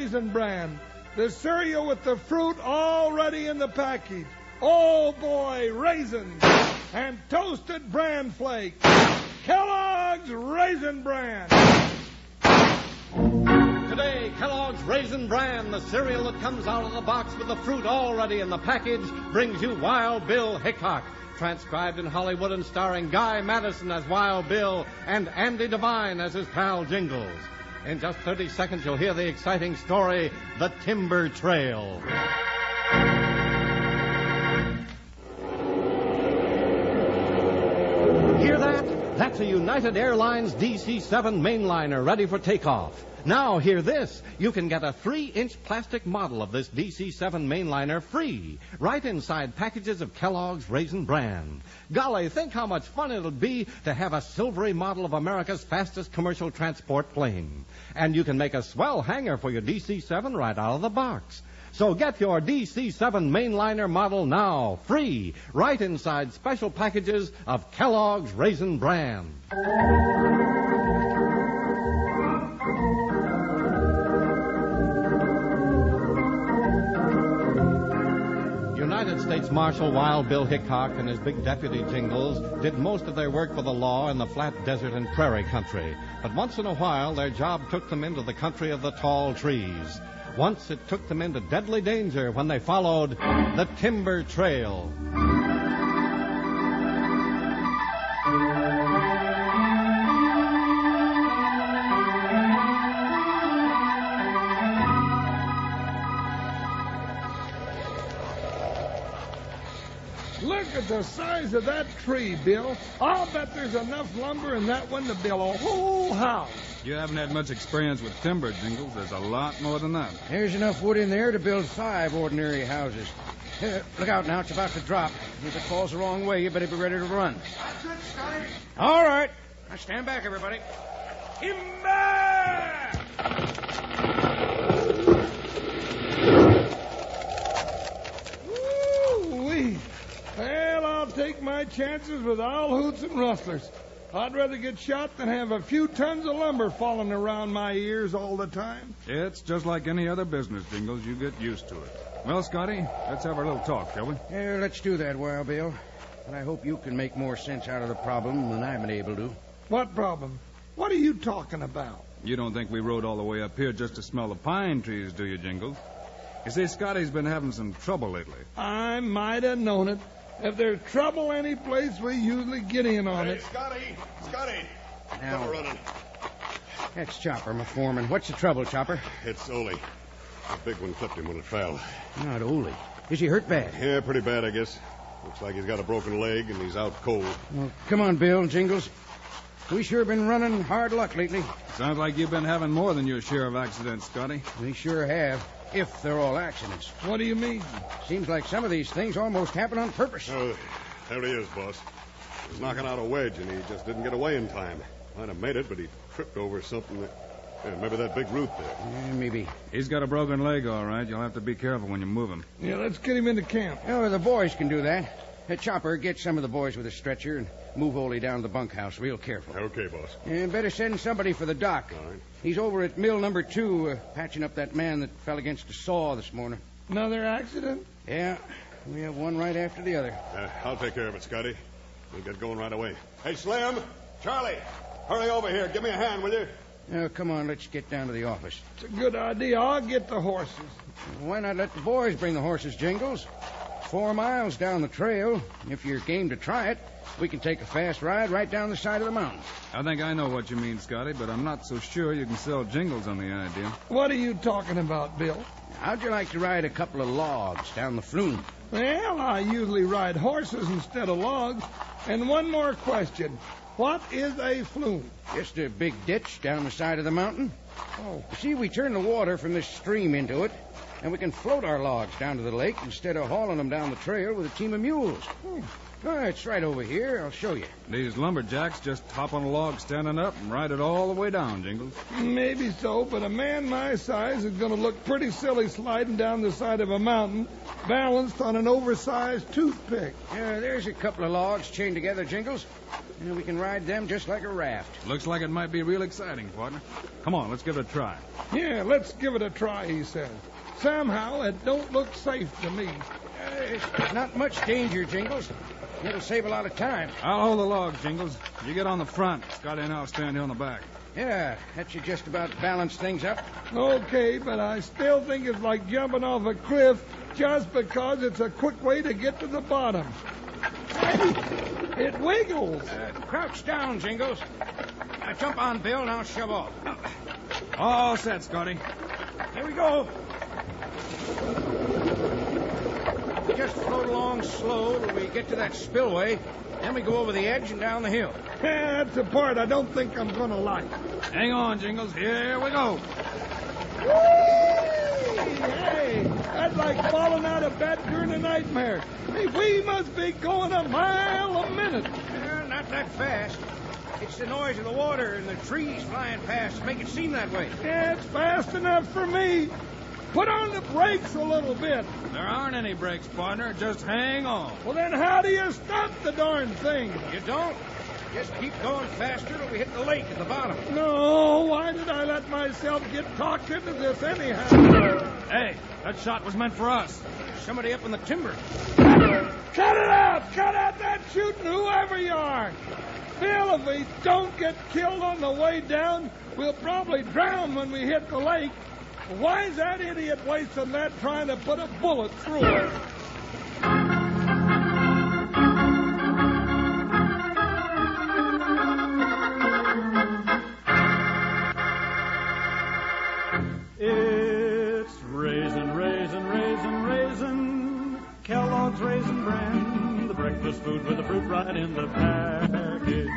Raisin Bran, the cereal with the fruit already in the package, Old Boy raisins, and toasted bran flakes. Kellogg's Raisin Bran. Today, Kellogg's Raisin Bran, the cereal that comes out of the box with the fruit already in the package, brings you Wild Bill Hickok, transcribed in Hollywood and starring Guy Madison as Wild Bill and Andy Devine as his pal Jingles. In just 30 seconds, you'll hear the exciting story, The Timber Trail. Hear that? That's a United Airlines DC-7 mainliner ready for takeoff. Now, hear this. You can get a 3-inch plastic model of this DC-7 mainliner free, right inside packages of Kellogg's Raisin Bran. Golly, think how much fun it'll be to have a silvery model of America's fastest commercial transport plane. And you can make a swell hanger for your DC-7 right out of the box. So get your DC-7 mainliner model now, free, right inside special packages of Kellogg's Raisin Bran. United States Marshal Wild Bill Hickok and his big deputy Jingles did most of their work for the law in the flat desert and prairie country. But once in a while, their job took them into the country of the tall trees. Once it took them into deadly danger when they followed the Timber Trail. Look at the size of that tree, Bill. I'll bet there's enough lumber in that one to build a whole house. You haven't had much experience with timber, Jingles. There's a lot more than that. There's enough wood in there to build 5 ordinary houses. Look out now. It's about to drop. If it falls the wrong way, you better be ready to run. That's good, Scotty. All right. Now stand back, everybody. Timber! Take my chances with owl hoots and rustlers. I'd rather get shot than have a few tons of lumber falling around my ears all the time. It's just like any other business, Jingles. You get used to it. Well, Scotty, let's have our little talk, shall we? Yeah, let's do that, Wild Bill. And I hope you can make more sense out of the problem than I've been able to. What problem? What are you talking about? You don't think we rode all the way up here just to smell the pine trees, do you, Jingles? You see, Scotty's been having some trouble lately. I might have known it. If there's trouble any place, we usually get in on it. Scotty! Now, come running. That's Chopper, my foreman. What's the trouble, Chopper? It's Ole. The big one clipped him when it fell. Not Ole. Is he hurt bad? Yeah, pretty bad, I guess. Looks like he's got a broken leg and he's out cold. Well, come on, Bill and Jingles. We sure been running hard luck lately. Sounds like you've been having more than your share of accidents, Scotty. We sure have. If they're all accidents. What do you mean? Seems like some of these things almost happen on purpose. There he is, boss. He was knocking out a wedge, and he just didn't get away in time. Might have made it, but he tripped over something that... maybe that big root there. Maybe. He's got a broken leg, all right. You'll have to be careful when you move him. Yeah, let's get him into camp. Oh, the boys can do that. Chopper, get some of the boys with a stretcher and move Ole down to the bunkhouse real careful. Okay, boss. And better send somebody for the doc. All right. He's over at mill number 2, patching up that man that fell against the saw this morning. Another accident? Yeah. We have one right after the other. I'll take care of it, Scotty. We'll get going right away. Hey, Slim! Charlie! Hurry over here. Give me a hand, will you? Now, come on. Let's get down to the office. It's a good idea. I'll get the horses. Why not let the boys bring the horses, Jingles? 4 miles down the trail. If you're game to try it, we can take a fast ride right down the side of the mountain. I think I know what you mean, Scotty, but I'm not so sure you can sell Jingles on the idea. What are you talking about, Bill? How'd you like to ride a couple of logs down the flume? Well, I usually ride horses instead of logs. And one more question. What is a flume? Just a big ditch down the side of the mountain. Oh. You see, we turn the water from this stream into it. And we can float our logs down to the lake instead of hauling them down the trail with a team of mules. Oh, it's right over here. I'll show you. These lumberjacks just hop on a log standing up and ride it all the way down, Jingles. Maybe so, but a man my size is going to look pretty silly sliding down the side of a mountain balanced on an oversized toothpick. There's a couple of logs chained together, Jingles. And we can ride them just like a raft. Looks like it might be real exciting, partner. Come on, let's give it a try. Yeah, let's give it a try, he says. Somehow, it don't look safe to me. It's not much danger, Jingles. It'll save a lot of time. I'll hold the log, Jingles. You get on the front. Scotty and I'll stand here on the back. Yeah, that should just about balance things up. Okay, but I still think it's like jumping off a cliff just because it's a quick way to get to the bottom. It wiggles. Crouch down, Jingles. Now jump on, Bill, and I'll shove off. All set, Scotty. Here we go. Just float along slow till we get to that spillway. Then we go over the edge and down the hill. Yeah, that's the part I don't think I'm going to like. Hang on, Jingles. Here we go. Whee! Hey, that's like falling out of bed during a nightmare. Hey, we must be going a mile a minute. Not that fast. It's the noise of the water and the trees flying past make it seem that way. Yeah, it's fast enough for me. Put on the brakes a little bit. There aren't any brakes, partner. Just hang on. Well, then how do you stop the darn thing? You don't. Just keep going faster till we hit the lake at the bottom. No, why did I let myself get talked into this anyhow? Hey, that shot was meant for us. Somebody up in the timber. Cut it out! Cut out that shooting, whoever you are! Bill, if we don't get killed on the way down, we'll probably drown when we hit the lake. Why is that idiot wasting that trying to put a bullet through it? It's raisin, raisin, raisin, raisin. Kellogg's Raisin Bran, the breakfast food with the fruit right in the package.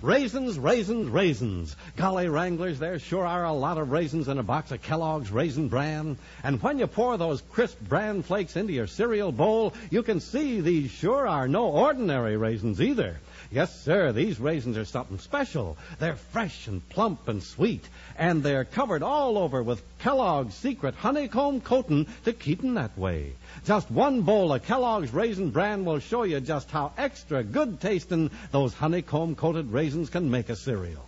Raisins, raisins, raisins. Golly, Wranglers, there sure are a lot of raisins in a box of Kellogg's Raisin Bran. And when you pour those crisp bran flakes into your cereal bowl, you can see these sure are no ordinary raisins either. Yes, sir, these raisins are something special. They're fresh and plump and sweet. And they're covered all over with Kellogg's secret honeycomb coatin' to keep 'em that way. Just one bowl of Kellogg's Raisin Bran will show you just how extra good-tasting those honeycomb-coated raisins can make a cereal.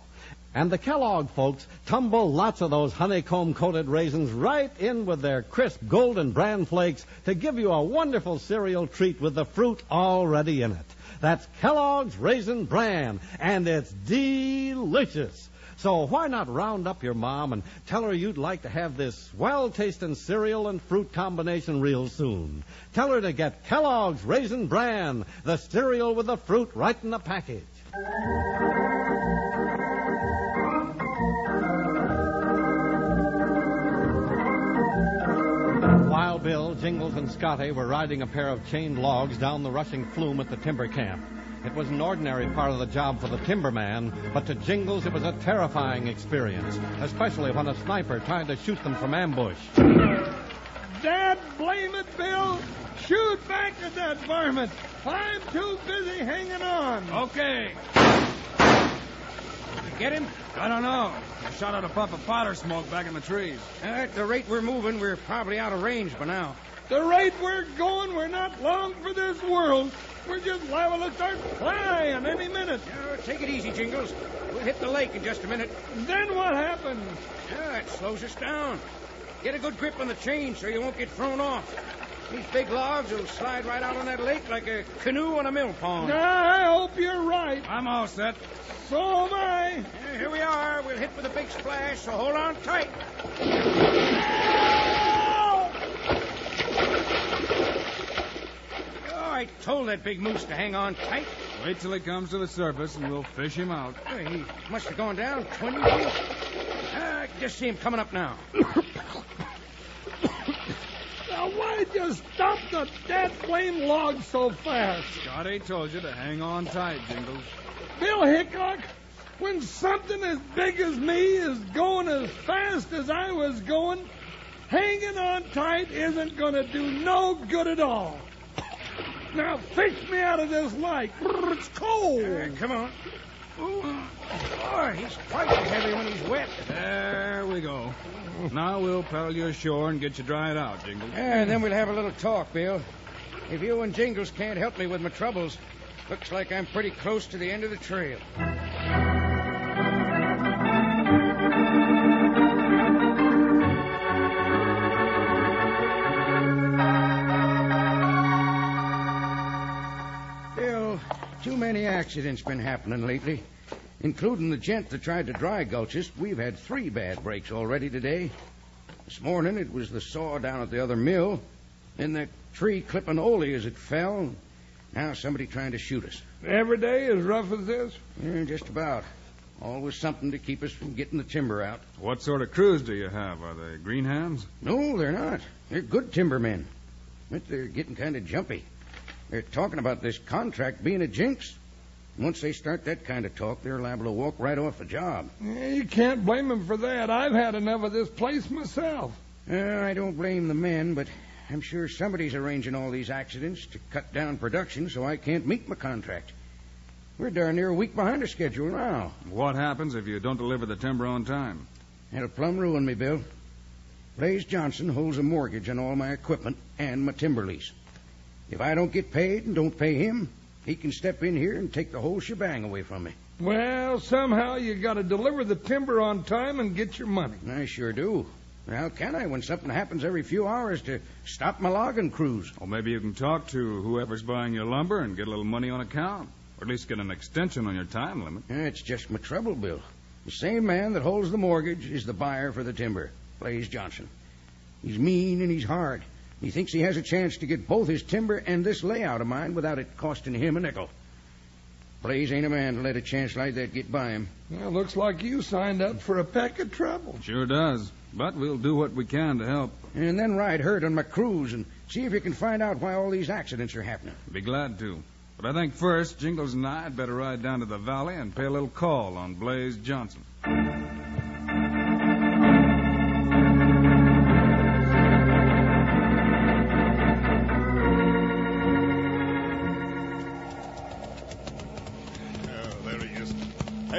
And the Kellogg folks tumble lots of those honeycomb-coated raisins right in with their crisp golden bran flakes to give you a wonderful cereal treat with the fruit already in it. That's Kellogg's Raisin Bran, and it's delicious. So why not round up your mom and tell her you'd like to have this well-tasting cereal and fruit combination real soon? Tell her to get Kellogg's Raisin Bran, the cereal with the fruit right in the package. Wild Bill, Jingles, and Scotty were riding a pair of chained logs down the rushing flume at the timber camp. It was an ordinary part of the job for the timberman, but to Jingles it was a terrifying experience, especially when a sniper tried to shoot them from ambush. Dad, blame it, Bill! Shoot back at that varmint! I'm too busy hanging on! Okay. Did you get him? I don't know. I shot out a puff of powder smoke back in the trees. At the rate we're moving, we're probably out of range by now. The rate we're going, we're not long for this world. We're just liable to start flying any minute. Take it easy, Jingles. We'll hit the lake in just a minute. And then what happens? It slows us down. Get a good grip on the chain so you won't get thrown off. These big logs will slide right out on that lake like a canoe on a mill pond. I hope you're right. I'm all set. So am I. Here we are. We'll hit with a big splash, so hold on tight. I told that big moose to hang on tight. Wait till he comes to the surface and we'll fish him out. He must have gone down 20 feet. I can just see him coming up now. Now, why'd you stop the dead flame log so fast? Scotty told you to hang on tight, Jingles. Bill Hickok, when something as big as me is going as fast as I was going, hanging on tight isn't going to do no good at all. Now fish me out of this lake. It's cold. Come on. Oh, he's quite heavy when he's wet. There we go. Now we'll paddle you ashore and get you dried out, Jingles. And then we'll have a little talk, Bill. If you and Jingles can't help me with my troubles, looks like I'm pretty close to the end of the trail. Bill, too many accidents been happening lately. Including the gent that tried to dry gulch us, we've had 3 bad breaks already today. This morning it was the saw down at the other mill, then that tree clipping Ole as it fell. Now somebody trying to shoot us. Every day as rough as this? Yeah, just about. Always something to keep us from getting the timber out. What sort of crews do you have? Are they greenhams? No, they're not. They're good timbermen. But they're getting kind of jumpy. They're talking about this contract being a jinx. Once they start that kind of talk, they're liable to walk right off the job. Yeah, you can't blame them for that. I've had enough of this place myself. I don't blame the men, but I'm sure somebody's arranging all these accidents to cut down production so I can't meet my contract. We're darn near a week behind our schedule now. What happens if you don't deliver the timber on time? That'll plumb ruin me, Bill. Blaze Johnson holds a mortgage on all my equipment and my timber lease. If I don't get paid and don't pay him, he can step in here and take the whole shebang away from me. Well, somehow you got to deliver the timber on time and get your money. I sure do. How can I when something happens every few hours to stop my logging crews? Well, maybe you can talk to whoever's buying your lumber and get a little money on account. Or at least get an extension on your time limit. It's just my trouble, Bill. The same man that holds the mortgage is the buyer for the timber, Blaze Johnson. He's mean and he's hard. He thinks he has a chance to get both his timber and this layout of mine without it costing him a nickel. Blaze ain't a man to let a chance like that get by him. Well, looks like you signed up for a peck of trouble. Sure does. But we'll do what we can to help. And then ride herd on my crews and see if you can find out why all these accidents are happening. Be glad to. But I think first, Jingles and I had better ride down to the valley and pay a little call on Blaze Johnson.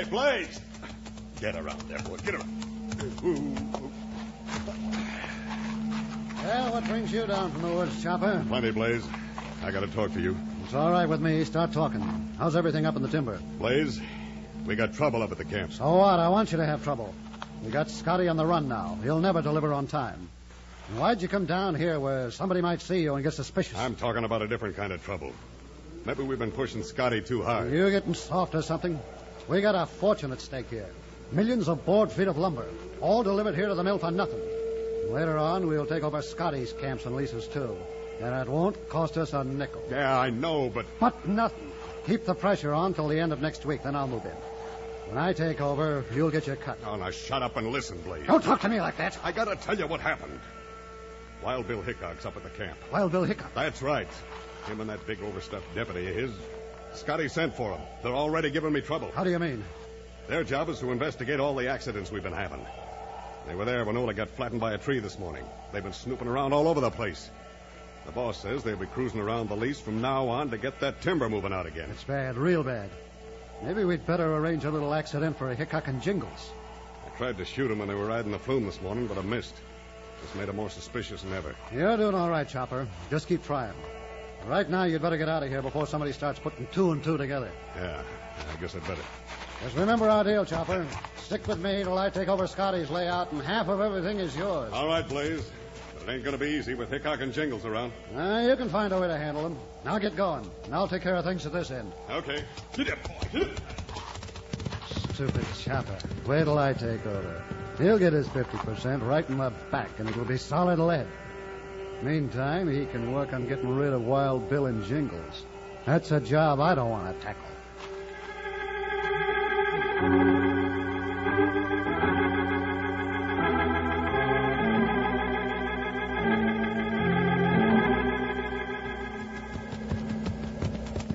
Blaze! Get around there, boy. Get around. Well, what brings you down from the woods, Chopper? Plenty, Blaze. I got to talk to you. It's all right with me. Start talking. How's everything up in the timber? Blaze, we got trouble up at the camp. So what? I want you to have trouble. We got Scotty on the run now. He'll never deliver on time. And why'd you come down here where somebody might see you and get suspicious? I'm talking about a different kind of trouble. Maybe we've been pushing Scotty too hard. You're getting soft or something. We got a fortune at stake here. Millions of board feet of lumber, all delivered here to the mill for nothing. Later on, we'll take over Scotty's camps and leases, too. And it won't cost us a nickel. Yeah, I know, but... But nothing. Keep the pressure on till the end of next week, then I'll move in. When I take over, you'll get your cut. Oh, now shut up and listen, Blaze. Don't talk to me like that. I gotta tell you what happened. Wild Bill Hickok's up at the camp. Wild Bill Hickok? That's right. Him and that big overstuffed deputy of his... Scotty sent for them. They're already giving me trouble. How do you mean? Their job is to investigate all the accidents we've been having. They were there when Ola got flattened by a tree this morning. They've been snooping around all over the place. The boss says they'll be cruising around the lease from now on to get that timber moving out again. It's bad, real bad. Maybe we'd better arrange a little accident for a Hickok and Jingles. I tried to shoot them when they were riding the flume this morning, but I missed. Just made them more suspicious than ever. You're doing all right, Chopper. Just keep trying. Right now, you'd better get out of here before somebody starts putting 2 and 2 together. Yeah, I guess I'd better. Just remember our deal, Chopper. Stick with me till I take over Scotty's layout, and half of everything is yours. All right, Blaze. But it ain't going to be easy with Hickok and Jingles around. You can find a way to handle them. Now get going, and I'll take care of things at this end. Okay. Get up, boy. Stupid Chopper. Wait till I take over. He'll get his 50% right in the back, and it will be solid lead. Meantime, he can work on getting rid of Wild Bill and Jingles. That's a job I don't want to tackle.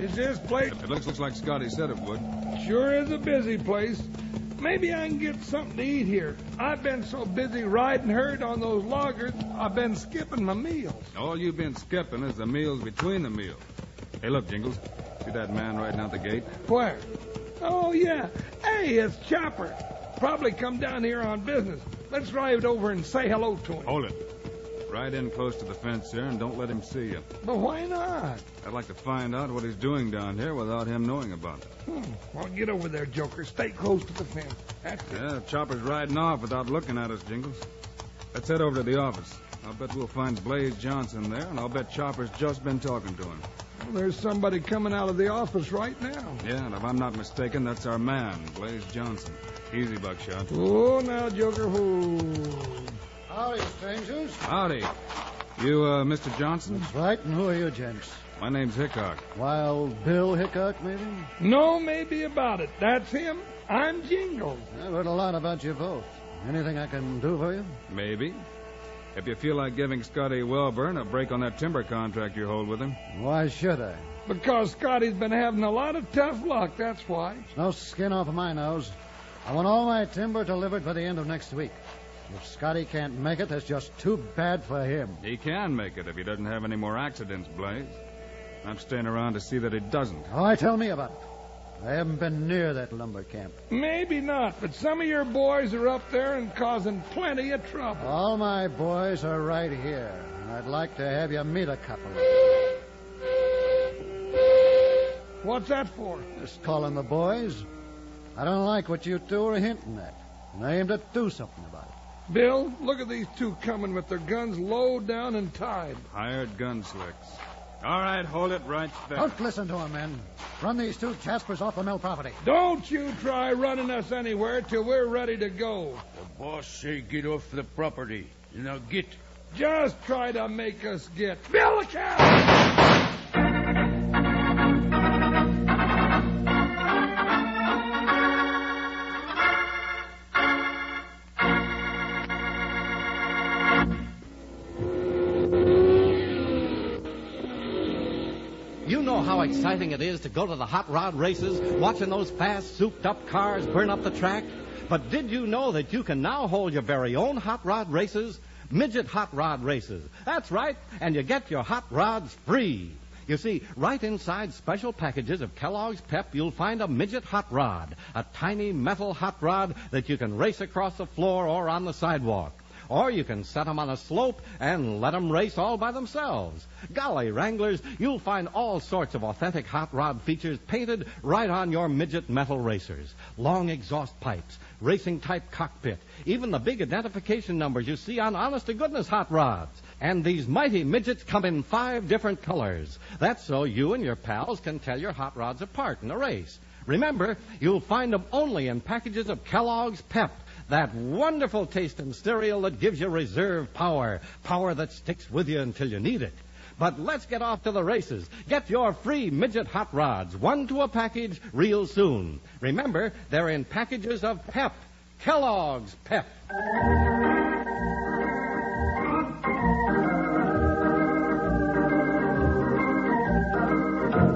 Is this place... It looks like Scotty said it would. Sure is a busy place. Maybe I can get something to eat here. I've been so busy riding herd on those loggers, I've been skipping my meals. All you've been skipping is the meals between the meals. Hey, look, Jingles. See that man riding out the gate? Where? Oh, yeah. Hey, it's Chopper. Probably come down here on business. Let's drive over and say hello to him. Hold it. Ride in close to the fence here and don't let him see you. But why not? I'd like to find out what he's doing down here without him knowing about it. Well, get over there, Joker. Stay close to the fence. That's it. Yeah, Chopper's riding off without looking at us, Jingles. Let's head over to the office. I'll bet we'll find Blaze Johnson there, and I'll bet Chopper's just been talking to him. Well, there's somebody coming out of the office right now. Yeah, and if I'm not mistaken, that's our man, Blaze Johnson. Easy, Buckshot. Oh, now, Joker, who... Howdy, strangers. Howdy. You, Mr. Johnson? That's right, and who are you, gents? My name's Hickok. Wild Bill Hickok, maybe? No maybe about it. That's him. I'm Jingles. I've heard a lot about you both. Anything I can do for you? Maybe. If you feel like giving Scotty Wilburn a break on that timber contract you hold with him. Why should I? Because Scotty's been having a lot of tough luck, that's why. It's no skin off of my nose. I want all my timber delivered by the end of next week. If Scotty can't make it, that's just too bad for him. He can make it if he doesn't have any more accidents, Blaze. I'm staying around to see that he doesn't. Oh, tell me about it. I haven't been near that lumber camp. Maybe not, but some of your boys are up there and causing plenty of trouble. All my boys are right here, and I'd like to have you meet a couple of them. What's that for? Just calling the boys. I don't like what you two are hinting at, and I aim to do something about it. Bill, look at these two coming with their guns low down and tied. Hired gun slicks. All right, hold it right there. Don't listen to him, men. Run these two Jaspers off the mill property. Don't you try running us anywhere till we're ready to go. The boss say get off the property. You know, get. Just try to make us get. Bill, look out! How exciting it is to go to the hot rod races, watching those fast, souped-up cars burn up the track. But did you know that you can now hold your very own hot rod races? Midget hot rod races. That's right, and you get your hot rods free. You see, right inside special packages of Kellogg's Pep, you'll find a midget hot rod, a tiny metal hot rod that you can race across the floor or on the sidewalk. Or you can set them on a slope and let them race all by themselves. Golly, Wranglers, you'll find all sorts of authentic hot rod features painted right on your midget metal racers. Long exhaust pipes, racing-type cockpit, even the big identification numbers you see on honest-to-goodness hot rods. And these mighty midgets come in 5 different colors. That's so you and your pals can tell your hot rods apart in a race. Remember, you'll find them only in packages of Kellogg's Pep. That wonderful taste in cereal that gives you reserve power. Power that sticks with you until you need it. But let's get off to the races. Get your free midget hot rods, 1 to a package, real soon. Remember, they're in packages of Pep. Kellogg's Pep.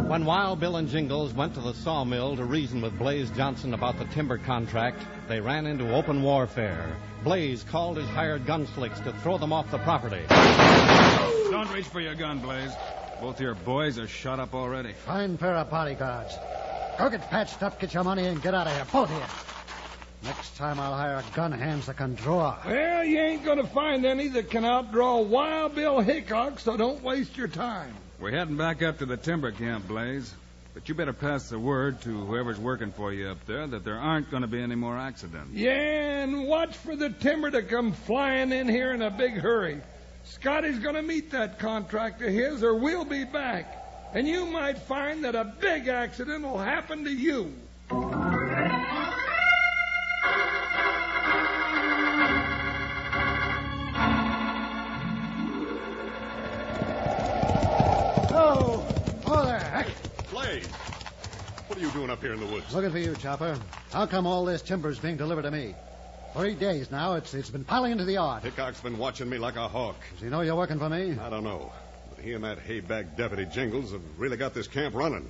When Wild Bill and Jingles went to the sawmill to reason with Blaze Johnson about the timber contract, they ran into open warfare. Blaze called his hired gun slicks to throw them off the property. Don't reach for your gun, Blaze. Both your boys are shot up already. Fine pair of bodyguards. Go get patched up, get your money, and get out of here, both of you. Next time I'll hire gun hands that can draw. Well, you ain't going to find any that can outdraw Wild Bill Hickok, so don't waste your time. We're heading back up to the timber camp, Blaze. But you better pass the word to whoever's working for you up there that there aren't going to be any more accidents. Yeah, and watch for the timber to come flying in here in a big hurry. Scotty's going to meet that contract of his or we'll be back. And you might find that a big accident will happen to you. What are you doing up here in the woods? Looking for you, Chopper. How come all this timber's being delivered to me? 3 days now, it's been piling into the yard. Hickok's been watching me like a hawk. Does he know you're working for me? I don't know. But he and that hay-bag deputy Jingles have really got this camp running.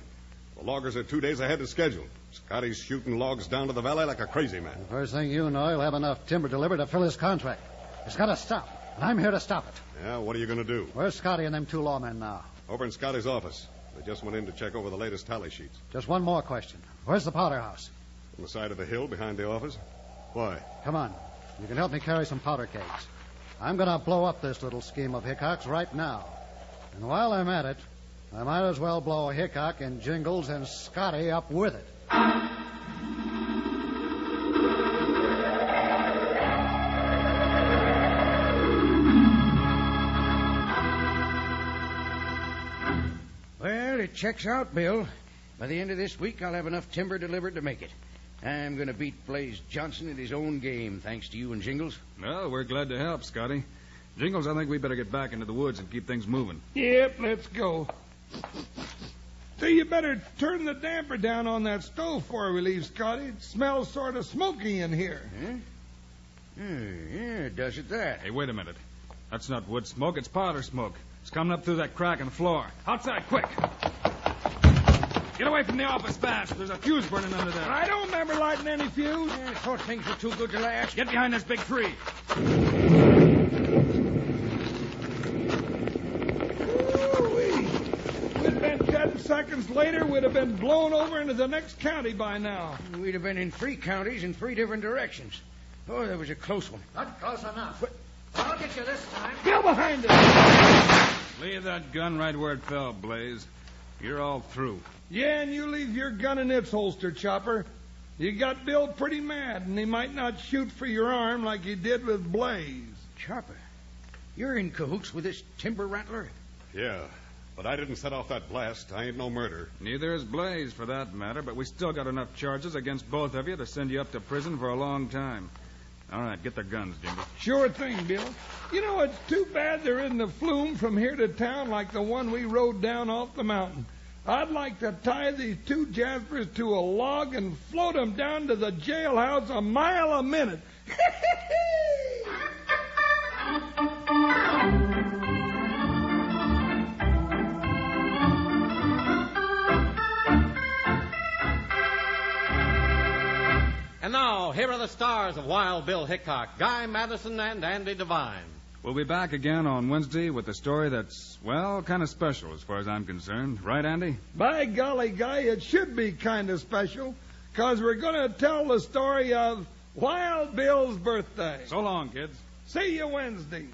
The loggers are 2 days ahead of schedule. Scotty's shooting logs down to the valley like a crazy man. The first thing you know, he'll have enough timber delivered to fill his contract. It's got to stop, and I'm here to stop it. Yeah, what are you going to do? Where's Scotty and them 2 lawmen now? Over in Scotty's office. They just went in to check over the latest tally sheets. Just one more question. Where's the powder house? On the side of the hill behind the office. Why? Come on. You can help me carry some powder kegs. I'm going to blow up this little scheme of Hickok's right now. And while I'm at it, I might as well blow Hickok and Jingles and Scotty up with it. Well, it checks out, Bill. By the end of this week, I'll have enough timber delivered to make it. I'm going to beat Blaze Johnson at his own game, thanks to you and Jingles. Well, we're glad to help, Scotty. Jingles, I think we better get back into the woods and keep things moving. Yep, let's go. Say, you better turn the damper down on that stove before we leave, Scotty. It smells sort of smoky in here. Huh? Yeah, it does it that. Hey, wait a minute. That's not wood smoke, it's powder smoke. It's coming up through that crack in the floor. Outside, quick. Get away from the office fast. There's a fuse burning under there. I don't remember lighting any fuse. Yeah, I thought things were too good to last. Get behind this big tree. We'd been 10 seconds later, we'd have been blown over into the next county by now. We'd have been in 3 counties in 3 different directions. Oh, that was a close one. Not close enough. But I'll get you this time. Get behind it. Leave that gun right where it fell, Blaze. You're all through. Yeah, and you leave your gun in its holster, Chopper. You got Bill pretty mad, and he might not shoot for your arm like he did with Blaze. Chopper, you're in cahoots with this timber rattler? Yeah, but I didn't set off that blast. I ain't no murderer. Neither is Blaze, for that matter, but we still got enough charges against both of you to send you up to prison for a long time. All right, get the guns, Jimmy. Sure thing, Bill. You know, it's too bad there isn't a flume from here to town like the one we rode down off the mountain. I'd like to tie these 2 jaspers to a log and float them down to the jailhouse a mile a minute. And now, here are the stars of Wild Bill Hickok, Guy Madison and Andy Devine. We'll be back again on Wednesday with a story that's, well, kind of special as far as I'm concerned. Right, Andy? By golly, Guy, it should be kind of special, because we're going to tell the story of Wild Bill's birthday. So long, kids. See you Wednesday.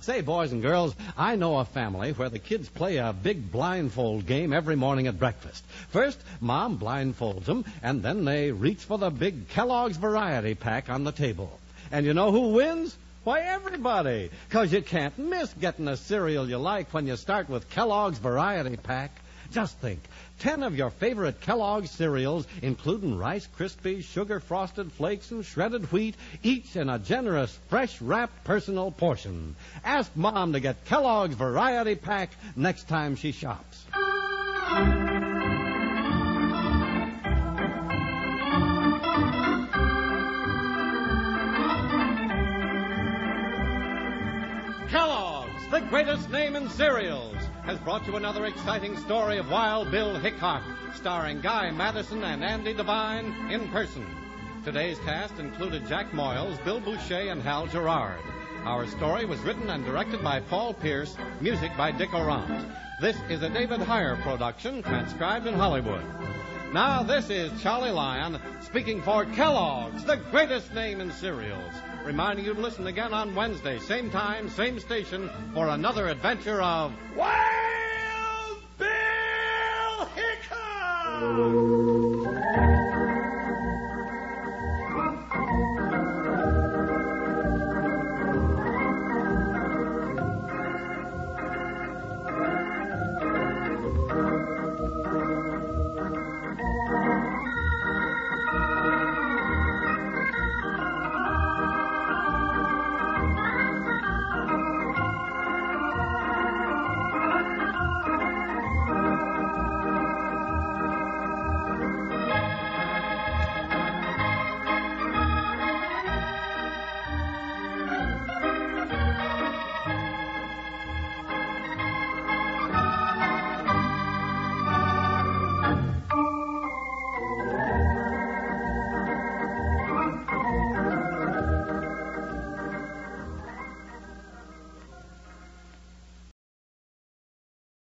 Say, boys and girls, I know a family where the kids play a big blindfold game every morning at breakfast. First, Mom blindfolds them, and then they reach for the big Kellogg's variety pack on the table. And you know who wins? Why, everybody, because you can't miss getting a cereal you like when you start with Kellogg's variety pack. Just think, 10 of your favorite Kellogg's cereals, including Rice Krispies, sugar-frosted flakes, and shredded wheat, each in a generous, fresh-wrapped personal portion. Ask Mom to get Kellogg's Variety Pack next time she shops. Kellogg's, the greatest name in cereals, has brought you another exciting story of Wild Bill Hickok, starring Guy Madison and Andy Devine in person. Today's cast included Jack Moyles, Bill Boucher, and Hal Gerard. Our story was written and directed by Paul Pierce, music by Dick Orant. This is a David Heyer production, transcribed in Hollywood. Now this is Charlie Lyon speaking for Kellogg's, the greatest name in cereals, reminding you to listen again on Wednesday, same time, same station, for another adventure of Wild Bill Hickok!